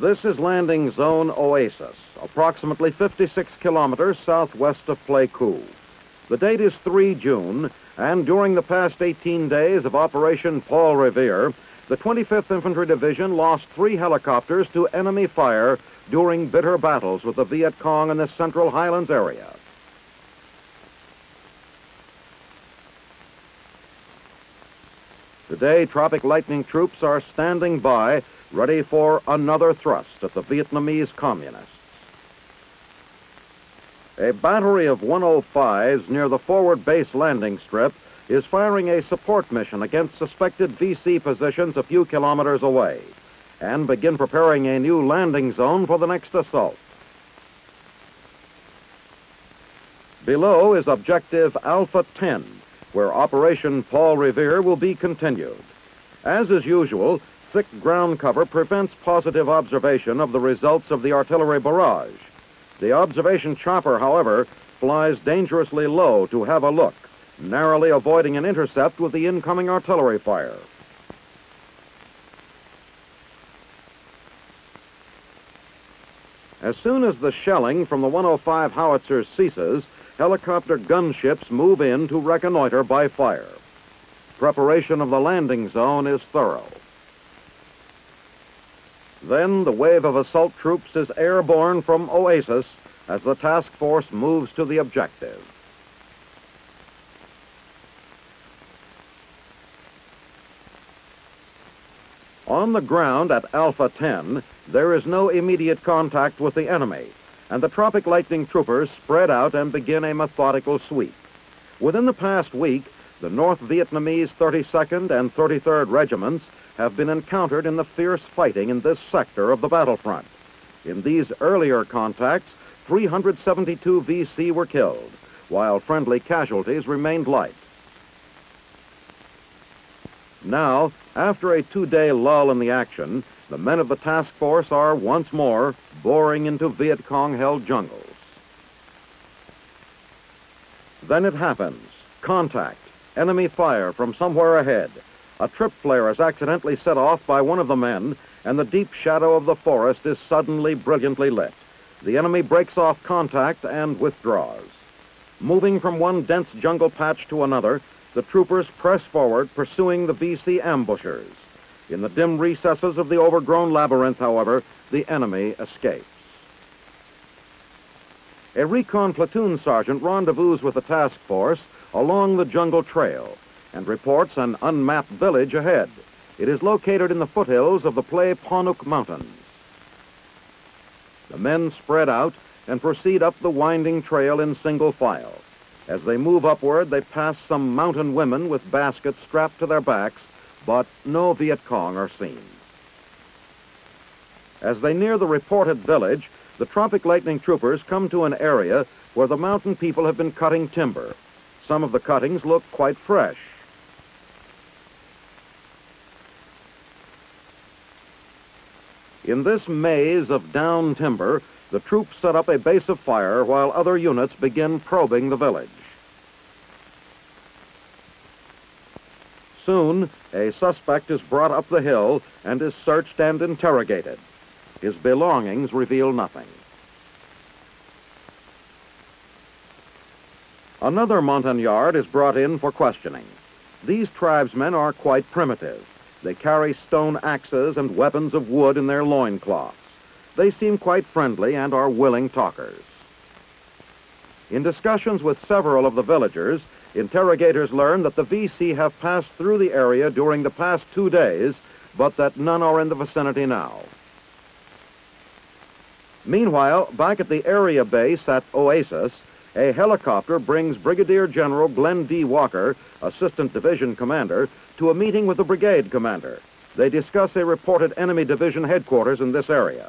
This is Landing Zone Oasis, approximately 56 kilometers southwest of Pleiku. The date is 3 June, and during the past 18 days of Operation Paul Revere, the 25th Infantry Division lost 3 helicopters to enemy fire during bitter battles with the Viet Cong in the Central Highlands area. Today, Tropic Lightning troops are standing by, ready for another thrust at the Vietnamese communists. A battery of 105s near the forward base landing strip is firing a support mission against suspected VC positions a few kilometers away, and begin preparing a new landing zone for the next assault. Below is Objective Alpha 10, where Operation Paul Revere will be continued. As is usual, thick ground cover prevents positive observation of the results of the artillery barrage. The observation chopper, however, flies dangerously low to have a look, narrowly avoiding an intercept with the incoming artillery fire. As soon as the shelling from the 105 howitzers ceases, helicopter gunships move in to reconnoiter by fire. Preparation of the landing zone is thorough. Then the wave of assault troops is airborne from Oasis as the task force moves to the objective. On the ground at Alpha 10, there is no immediate contact with the enemy, and the Tropic Lightning troopers spread out and begin a methodical sweep. Within the past week, the North Vietnamese 32nd and 33rd regiments have been encountered in the fierce fighting in this sector of the battlefront. In these earlier contacts, 372 VC were killed, while friendly casualties remained light. Now, after a 2-day lull in the action, the men of the task force are once more boring into Viet Cong-held jungles. Then it happens. Contact. Enemy fire from somewhere ahead. A trip flare is accidentally set off by one of the men, and the deep shadow of the forest is suddenly brilliantly lit. The enemy breaks off contact and withdraws. Moving from one dense jungle patch to another, the troopers press forward, pursuing the VC ambushers. In the dim recesses of the overgrown labyrinth, however, the enemy escapes. A recon platoon sergeant rendezvous with the task force along the jungle trail and reports an unmapped village ahead. It is located in the foothills of the Plei Ponuc Mountains. The men spread out and proceed up the winding trail in single file. As they move upward, they pass some mountain women with baskets strapped to their backs, but no Viet Cong are seen. As they near the reported village, the Tropic Lightning troopers come to an area where the mountain people have been cutting timber. Some of the cuttings look quite fresh. In this maze of down timber, the troops set up a base of fire while other units begin probing the village. Soon, a suspect is brought up the hill and is searched and interrogated. His belongings reveal nothing. Another Montagnard is brought in for questioning. These tribesmen are quite primitive. They carry stone axes and weapons of wood in their loincloths. They seem quite friendly and are willing talkers. In discussions with several of the villagers, interrogators learn that the VC have passed through the area during the past 2 days, but that none are in the vicinity now. Meanwhile, back at the area base at Oasis, a helicopter brings Brigadier General Glenn D. Walker, Assistant Division Commander, to a meeting with the Brigade Commander. They discuss a reported enemy division headquarters in this area.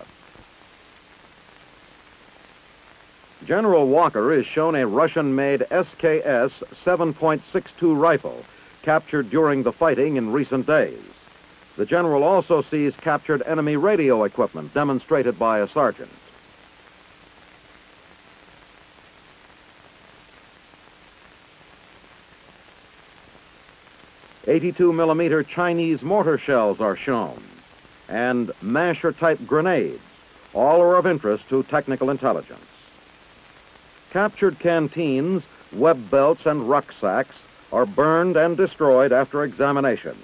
General Walker is shown a Russian-made SKS 7.62 rifle, captured during the fighting in recent days. The general also sees captured enemy radio equipment demonstrated by a sergeant. .82mm Chinese mortar shells are shown. and masher-type grenades, all are of interest to technical intelligence. Captured canteens, web belts, and rucksacks are burned and destroyed after examination.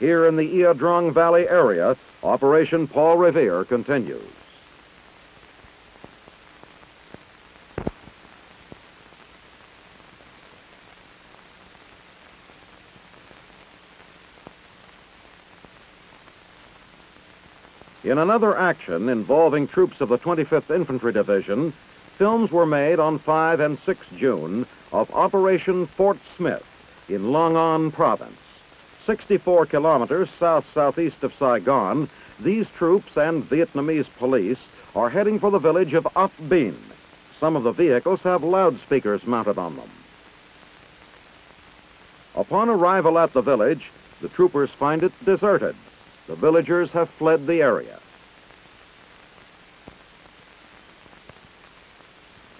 Here in the Ia Drang Valley area, Operation Paul Revere continues. In another action involving troops of the 25th Infantry Division, films were made on 5 and 6 June of Operation Fort Smith in Long An Province. 64 kilometers south-southeast of Saigon, these troops and Vietnamese police are heading for the village of Ap Binh. Some of the vehicles have loudspeakers mounted on them. Upon arrival at the village, the troopers find it deserted. The villagers have fled the area.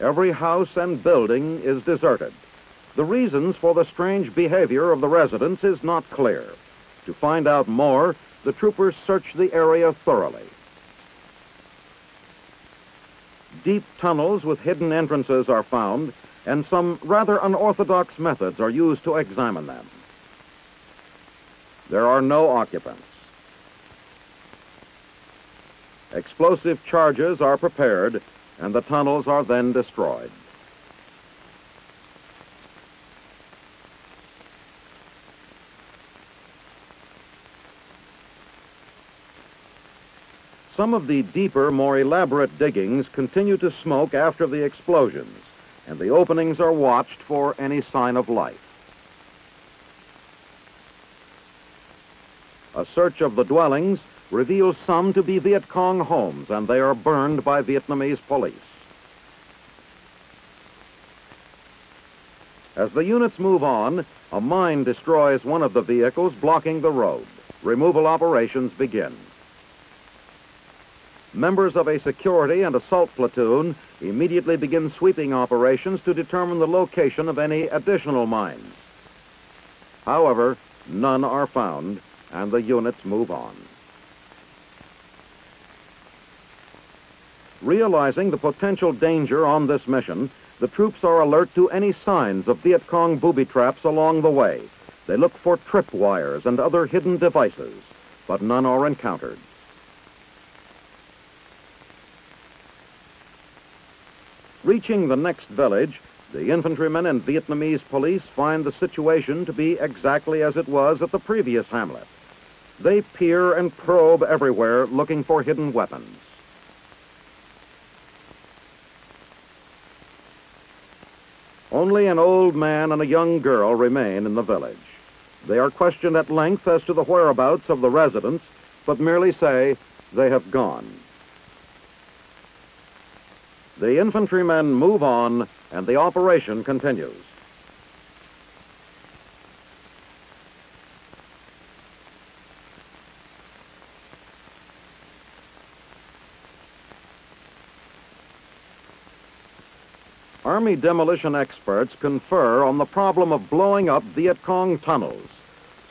Every house and building is deserted. The reasons for the strange behavior of the residents is not clear. To find out more, the troopers search the area thoroughly. Deep tunnels with hidden entrances are found, and some rather unorthodox methods are used to examine them. There are no occupants. Explosive charges are prepared, and the tunnels are then destroyed. Some of the deeper, more elaborate diggings continue to smoke after the explosions, and the openings are watched for any sign of life. A search of the dwellings reveals some to be Viet Cong homes, and they are burned by Vietnamese police. As the units move on, a mine destroys one of the vehicles blocking the road. Removal operations begin. Members of a security and assault platoon immediately begin sweeping operations to determine the location of any additional mines. However, none are found, and the units move on. Realizing the potential danger on this mission, the troops are alert to any signs of Viet Cong booby traps along the way. They look for tripwires and other hidden devices, but none are encountered. Reaching the next village, the infantrymen and Vietnamese police find the situation to be exactly as it was at the previous hamlet. They peer and probe everywhere looking for hidden weapons. Only an old man and a young girl remain in the village. They are questioned at length as to the whereabouts of the residents, but merely say they have gone. The infantrymen move on, and the operation continues. Army demolition experts confer on the problem of blowing up Viet Cong tunnels.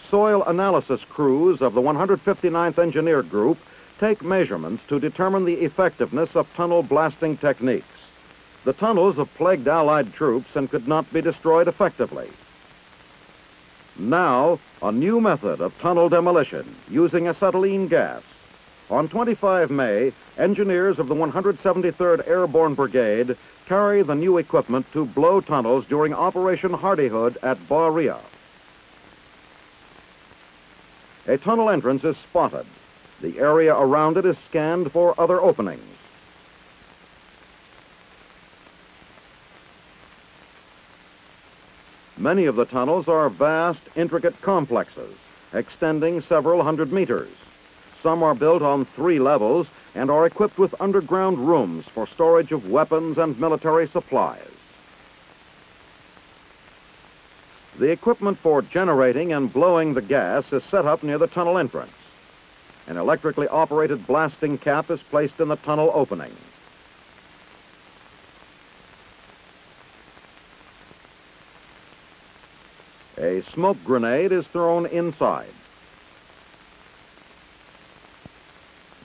Soil analysis crews of the 159th Engineer Group take measurements to determine the effectiveness of tunnel blasting techniques. The tunnels have plagued Allied troops and could not be destroyed effectively. Now, a new method of tunnel demolition using acetylene gas. On 25 May, engineers of the 173rd Airborne Brigade carry the new equipment to blow tunnels during Operation Hardyhood at Baria. A tunnel entrance is spotted. The area around it is scanned for other openings. Many of the tunnels are vast, intricate complexes, extending several hundred meters. Some are built on 3 levels and are equipped with underground rooms for storage of weapons and military supplies. The equipment for generating and blowing the gas is set up near the tunnel entrance. An electrically operated blasting cap is placed in the tunnel opening. A smoke grenade is thrown inside.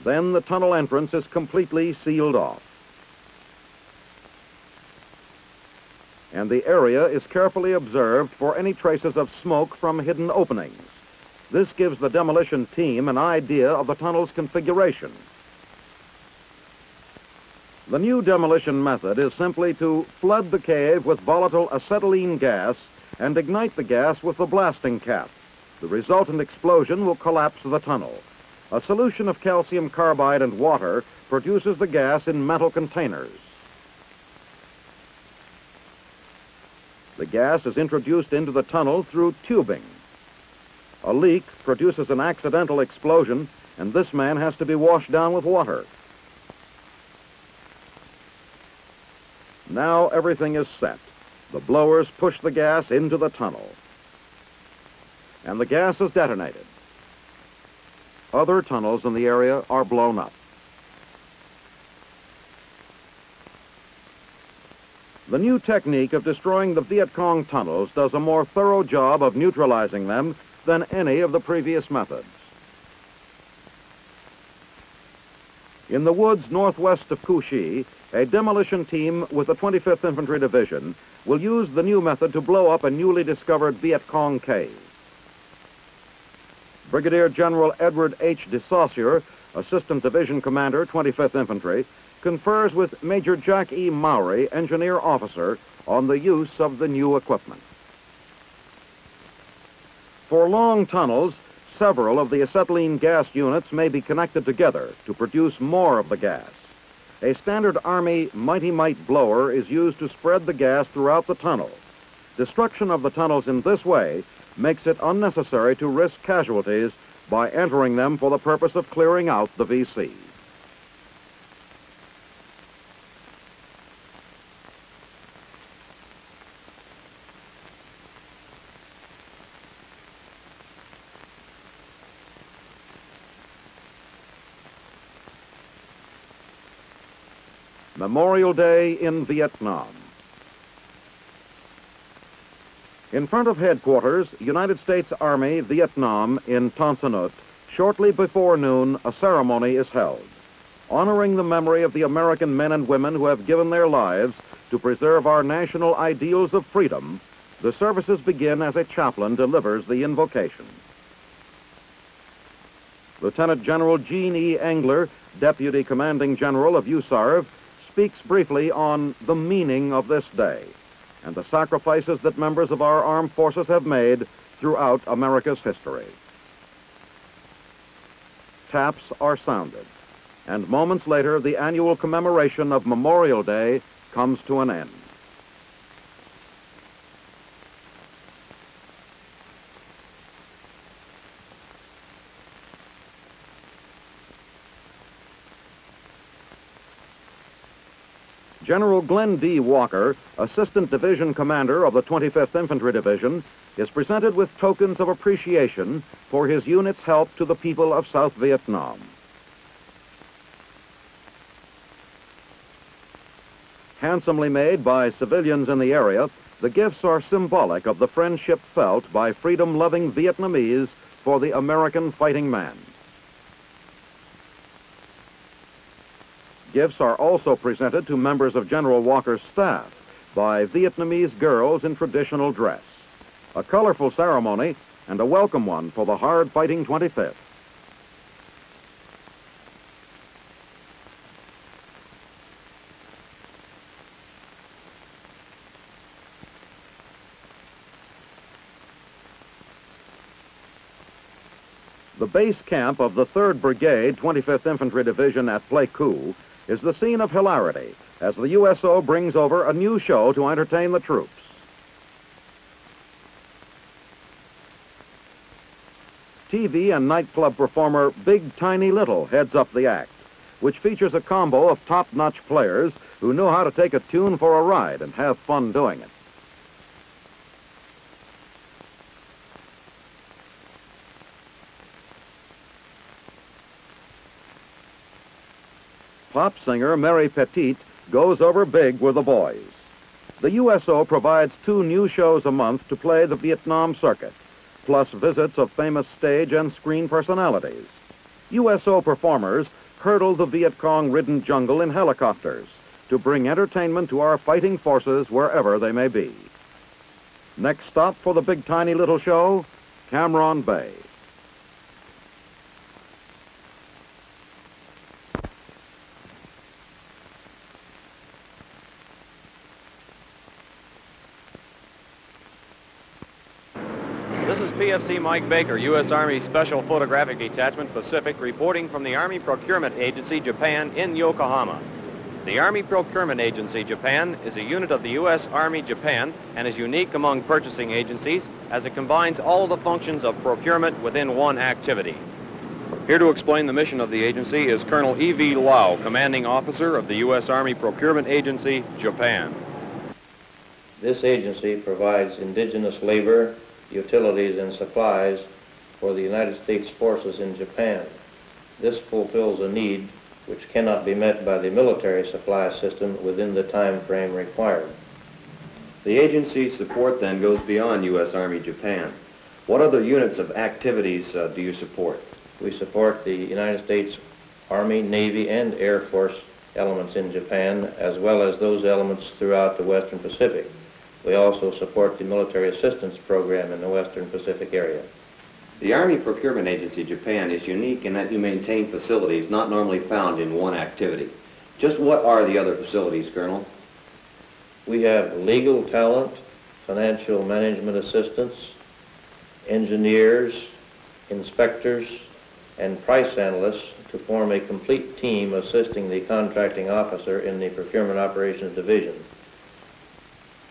Then the tunnel entrance is completely sealed off. And the area is carefully observed for any traces of smoke from hidden openings. This gives the demolition team an idea of the tunnel's configuration. The new demolition method is simply to flood the cave with volatile acetylene gas and ignite the gas with the blasting cap. The resultant explosion will collapse the tunnel. A solution of calcium carbide and water produces the gas in metal containers. The gas is introduced into the tunnel through tubing. A leak produces an accidental explosion, and this man has to be washed down with water. Now everything is set. The blowers push the gas into the tunnel, and the gas is detonated. Other tunnels in the area are blown up. The new technique of destroying the Viet Cong tunnels does a more thorough job of neutralizing them than any of the previous methods. In the woods northwest of Kushi, a demolition team with the 25th Infantry Division will use the new method to blow up a newly discovered Viet Cong cave. Brigadier General Edward H. de Saussure, Assistant Division Commander, 25th Infantry, confers with Major Jack E. Maury, Engineer Officer, on the use of the new equipment. For long tunnels, several of the acetylene gas units may be connected together to produce more of the gas. A standard Army Mighty Mite blower is used to spread the gas throughout the tunnel. Destruction of the tunnels in this way makes it unnecessary to risk casualties by entering them for the purpose of clearing out the VC. Memorial Day in Vietnam. In front of headquarters, United States Army, Vietnam, in Tan Son Nhut, shortly before noon, a ceremony is held, honoring the memory of the American men and women who have given their lives to preserve our national ideals of freedom. The services begin as a chaplain delivers the invocation. Lieutenant General Gene E. Engler, Deputy Commanding General of USARV, speaks briefly on the meaning of this day and the sacrifices that members of our armed forces have made throughout America's history. Taps are sounded, and moments later, the annual commemoration of Memorial Day comes to an end. General Glenn D. Walker, Assistant Division Commander of the 25th Infantry Division, is presented with tokens of appreciation for his unit's help to the people of South Vietnam. Handsomely made by civilians in the area, the gifts are symbolic of the friendship felt by freedom-loving Vietnamese for the American fighting man. Gifts are also presented to members of General Walker's staff by Vietnamese girls in traditional dress. A colorful ceremony and a welcome one for the hard-fighting 25th. The base camp of the 3rd Brigade, 25th Infantry Division at Pleiku, is the scene of hilarity as the USO brings over a new show to entertain the troops. TV and nightclub performer Big Tiny Little heads up the act, which features a combo of top-notch players who know how to take a tune for a ride and have fun doing it. Pop singer Mary Petit goes over big with the boys. The USO provides 2 new shows a month to play the Vietnam circuit, plus visits of famous stage and screen personalities. USO performers hurdle the Viet Cong-ridden jungle in helicopters to bring entertainment to our fighting forces wherever they may be. Next stop for the Big Tiny Little show, Cam Bay. This is PFC Mike Baker, U.S. Army Special Photographic Detachment, Pacific, reporting from the Army Procurement Agency, Japan, in Yokohama. The Army Procurement Agency, Japan, is a unit of the U.S. Army, Japan, and is unique among purchasing agencies as it combines all the functions of procurement within one activity. Here to explain the mission of the agency is Colonel E.V. Lau, commanding officer of the U.S. Army Procurement Agency, Japan. This agency provides indigenous labor, utilities, and supplies for the United States forces in Japan. This fulfills a need which cannot be met by the military supply system within the time frame required. The agency's support then goes beyond U.S. Army Japan. What other units of activities do you support? We support the United States Army, Navy, and Air Force elements in Japan, as well as those elements throughout the Western Pacific. We also support the military assistance program in the Western Pacific area. The Army Procurement Agency, Japan, is unique in that you maintain facilities not normally found in one activity. Just what are the other facilities, Colonel? We have legal talent, financial management assistance, engineers, inspectors, and price analysts to form a complete team assisting the contracting officer in the Procurement Operations Division.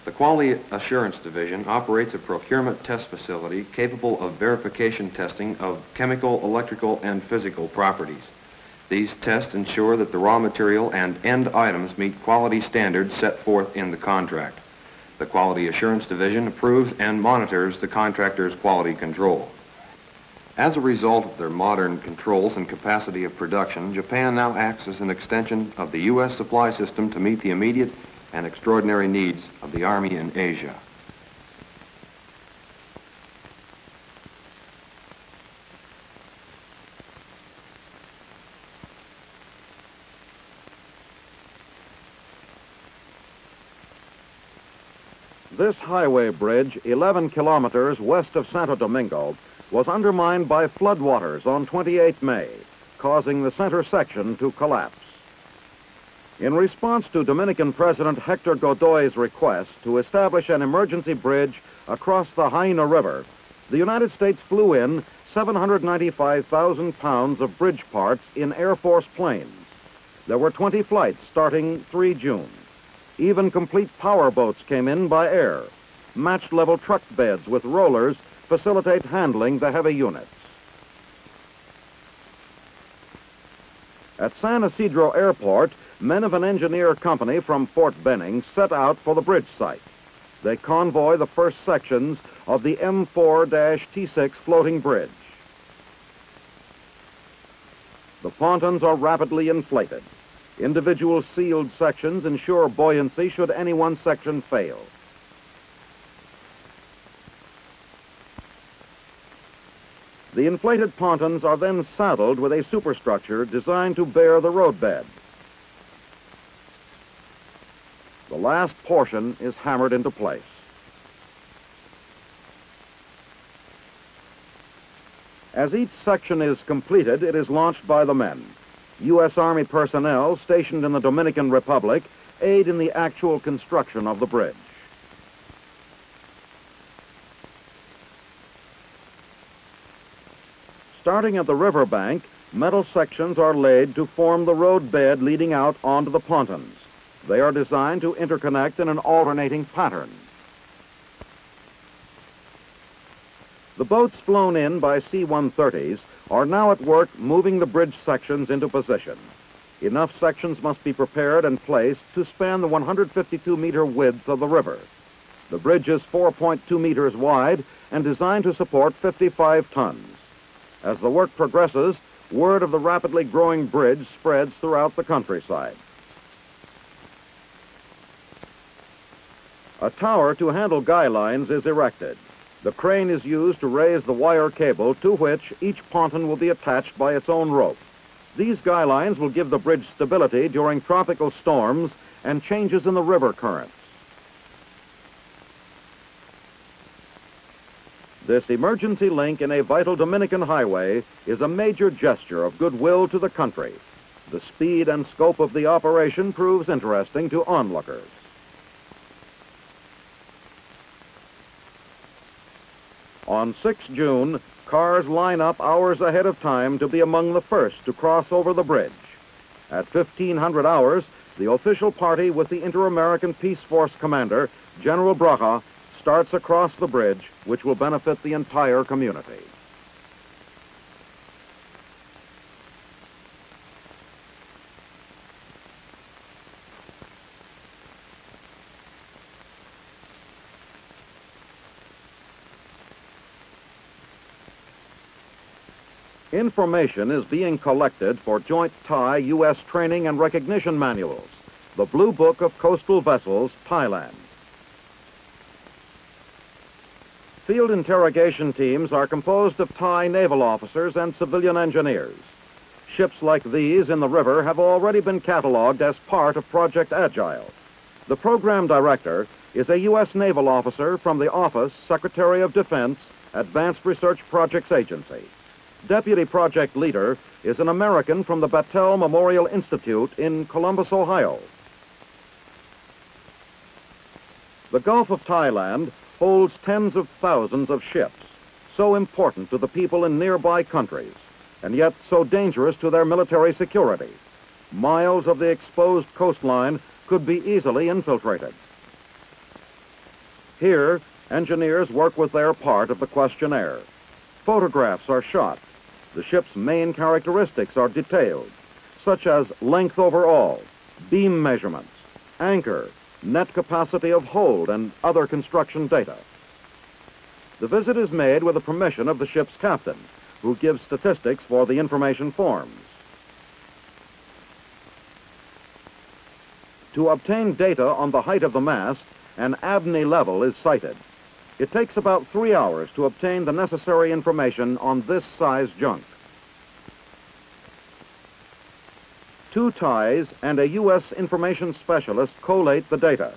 The Quality Assurance Division operates a procurement test facility capable of verification testing of chemical, electrical, and physical properties. These tests ensure that the raw material and end items meet quality standards set forth in the contract. The Quality Assurance Division approves and monitors the contractor's quality control. As a result of their modern controls and capacity of production, Japan now acts as an extension of the U.S. supply system to meet the immediate and extraordinary needs of the Army in Asia. This highway bridge, 11 kilometers west of Santo Domingo, was undermined by floodwaters on 28 May, causing the center section to collapse. In response to Dominican President Hector Godoy's request to establish an emergency bridge across the Jaina River, the United States flew in 795,000 pounds of bridge parts in Air Force planes. There were 20 flights starting 3 June. Even complete power boats came in by air. Match-level truck beds with rollers facilitate handling the heavy units. At San Isidro Airport, men of an engineer company from Fort Benning set out for the bridge site. They convoy the first sections of the M4-T6 floating bridge. The pontons are rapidly inflated. Individual sealed sections ensure buoyancy should any one section fail. The inflated pontons are then saddled with a superstructure designed to bear the roadbed. The last portion is hammered into place. As each section is completed, it is launched by the men. U.S. Army personnel stationed in the Dominican Republic aid in the actual construction of the bridge. Starting at the riverbank, metal sections are laid to form the roadbed leading out onto the pontons. They are designed to interconnect in an alternating pattern. The boats flown in by C-130s are now at work moving the bridge sections into position. Enough sections must be prepared and placed to span the 152-meter width of the river. The bridge is 4.2 meters wide and designed to support 55 tons. As the work progresses, word of the rapidly growing bridge spreads throughout the countryside. A tower to handle guy lines is erected. The crane is used to raise the wire cable to which each ponton will be attached by its own rope. These guy lines will give the bridge stability during tropical storms and changes in the river currents. This emergency link in a vital Dominican highway is a major gesture of goodwill to the country. The speed and scope of the operation proves interesting to onlookers. On 6 June, cars line up hours ahead of time to be among the first to cross over the bridge. At 1500 hours, the official party with the Inter-American Peace Force commander, General Braja, starts across the bridge, which will benefit the entire community. Information is being collected for joint Thai U.S. training and recognition manuals, the Blue Book of Coastal Vessels, Thailand. Field interrogation teams are composed of Thai naval officers and civilian engineers. Ships like these in the river have already been cataloged as part of Project Agile. The program director is a U.S. naval officer from the Office Secretary of Defense, Advanced Research Projects Agency. Deputy project leader is an American from the Battelle Memorial Institute in Columbus, Ohio. The Gulf of Thailand holds tens of thousands of ships, so important to the people in nearby countries, and yet so dangerous to their military security. Miles of the exposed coastline could be easily infiltrated. Here, engineers work with their part of the questionnaire. Photographs are shot. The ship's main characteristics are detailed, such as length overall, beam measurements, anchor, net capacity of hold, and other construction data. The visit is made with the permission of the ship's captain, who gives statistics for the information forms. To obtain data on the height of the mast, an ABNY level is cited. It takes about 3 hours to obtain the necessary information on this size junk. Two Thais and a U.S. information specialist collate the data.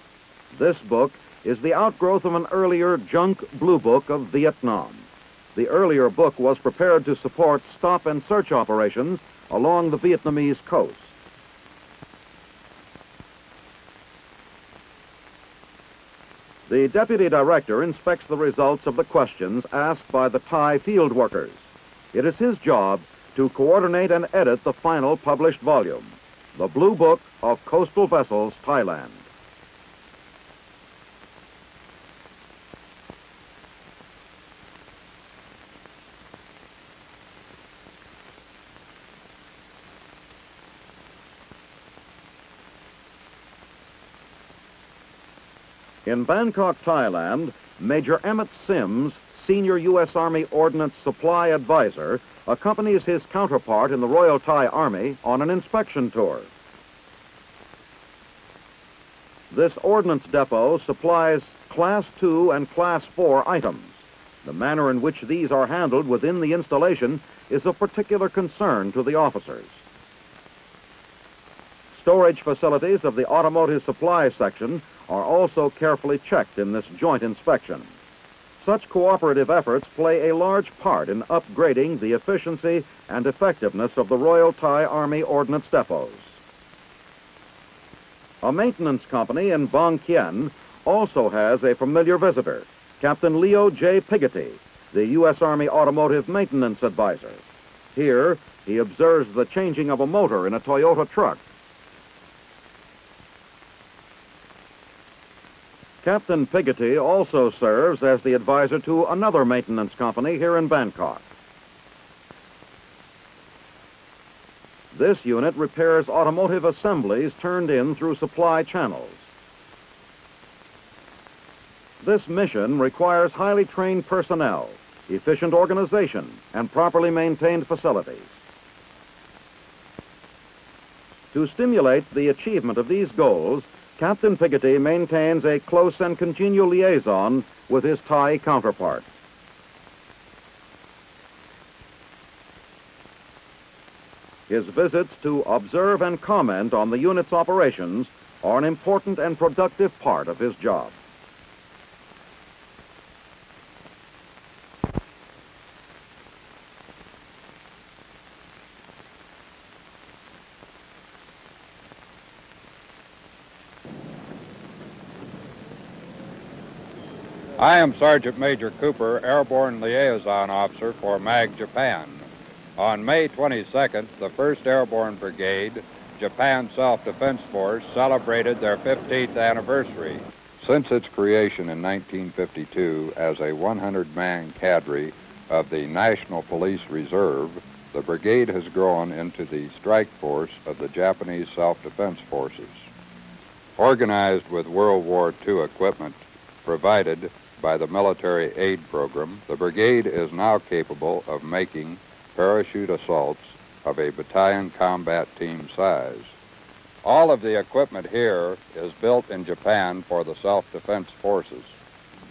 This book is the outgrowth of an earlier junk blue book of Vietnam. The earlier book was prepared to support stop and search operations along the Vietnamese coast. The deputy director inspects the results of the questions asked by the Thai field workers. It is his job to coordinate and edit the final published volume, the Blue Book of Coastal Vessels, Thailand. In Bangkok, Thailand, Major Emmett Sims, senior U.S. Army Ordnance Supply Advisor, accompanies his counterpart in the Royal Thai Army on an inspection tour. This ordnance depot supplies Class 2 and Class 4 items. The manner in which these are handled within the installation is of particular concern to the officers. Storage facilities of the automotive supply section are also carefully checked in this joint inspection. Such cooperative efforts play a large part in upgrading the efficiency and effectiveness of the Royal Thai Army Ordnance Depots. A maintenance company in Bang Kien also has a familiar visitor, Captain Leo J. Piggotty, the U.S. Army Automotive Maintenance Advisor. Here, he observes the changing of a motor in a Toyota truck. Captain Piggotty also serves as the advisor to another maintenance company here in Bangkok. This unit repairs automotive assemblies turned in through supply channels. This mission requires highly trained personnel, efficient organization, and properly maintained facilities. To stimulate the achievement of these goals, Captain Piggotty maintains a close and congenial liaison with his Thai counterpart. His visits to observe and comment on the unit's operations are an important and productive part of his job. I am Sergeant Major Cooper, Airborne Liaison Officer for MAG Japan. On May 22nd, the 1st Airborne Brigade, Japan Self-Defense Force, celebrated their 15th anniversary. Since its creation in 1952 as a 100-man cadre of the National Police Reserve, the brigade has grown into the strike force of the Japanese Self-Defense Forces. Organized with World War II equipment provided by the military aid program, the brigade is now capable of making parachute assaults of a battalion combat team size. All of the equipment here is built in Japan for the self-defense forces.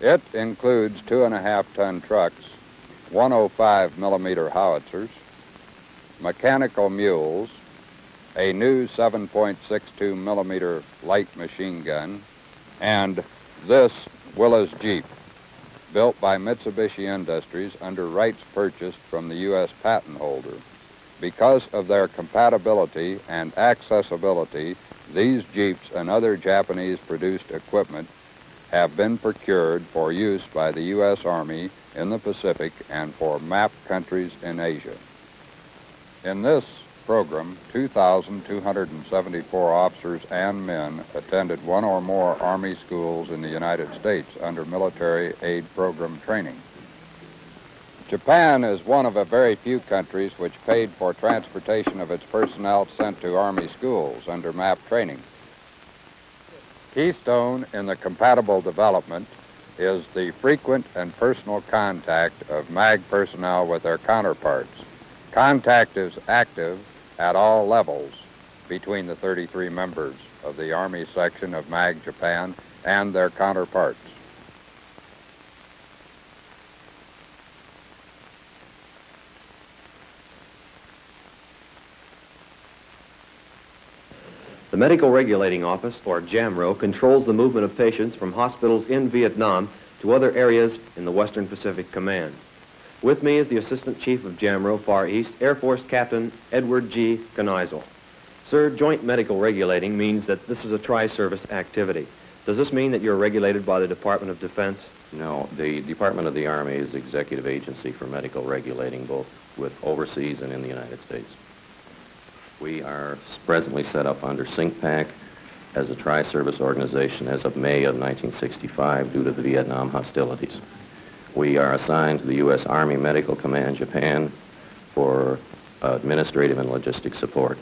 It includes 2.5-ton trucks, 105mm howitzers, mechanical mules, a new 7.62mm light machine gun, and this Willis Jeep, built by Mitsubishi Industries under rights purchased from the U.S. patent holder. Because of their compatibility and accessibility, these Jeeps and other Japanese-produced equipment have been procured for use by the U.S. Army in the Pacific and for MAP countries in Asia. In this program, 2,274 officers and men attended one or more Army schools in the United States under military aid program training. Japan is one of a very few countries which paid for transportation of its personnel sent to Army schools under MAP training. Keystone in the compatible development is the frequent and personal contact of MAG personnel with their counterparts. Contact is active at all levels between the 33 members of the Army section of MAG Japan and their counterparts. The Medical Regulating Office, or JAMRO, controls the movement of patients from hospitals in Vietnam to other areas in the Western Pacific Command. With me is the Assistant Chief of JAMRO Far East, Air Force Captain Edward G. Kniezel. Sir, joint medical regulating means that this is a tri-service activity. Does this mean that you're regulated by the Department of Defense? No, the Department of the Army is the executive agency for medical regulating, both with overseas and in the United States. We are presently set up under SYNCPAC as a tri-service organization as of May of 1965 due to the Vietnam hostilities. We are assigned to the U.S. Army Medical Command, Japan, for administrative and logistic support.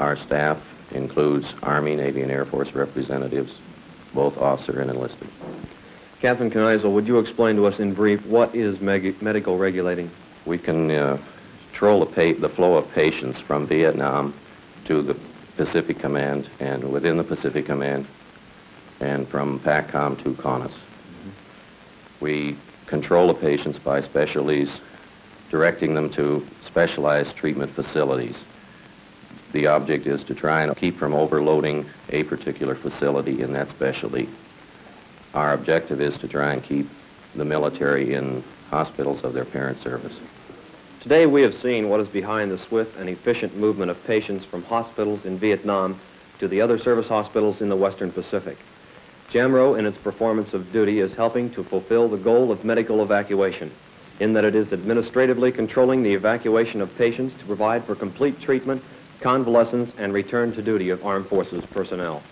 Our staff includes Army, Navy, and Air Force representatives, both officer and enlisted. Captain Kniezel, would you explain to us in brief what is medical regulating? We can control the flow of patients from Vietnam to the Pacific Command and within the Pacific Command and from PACCOM to CONUS. We control the patients by specialties, directing them to specialized treatment facilities. The object is to try and keep from overloading a particular facility in that specialty. Our objective is to try and keep the military in hospitals of their parent service. Today we have seen what is behind the swift and efficient movement of patients from hospitals in Vietnam to the other service hospitals in the Western Pacific. JAMRO, in its performance of duty, is helping to fulfill the goal of medical evacuation, in that it is administratively controlling the evacuation of patients to provide for complete treatment, convalescence, and return to duty of armed forces personnel.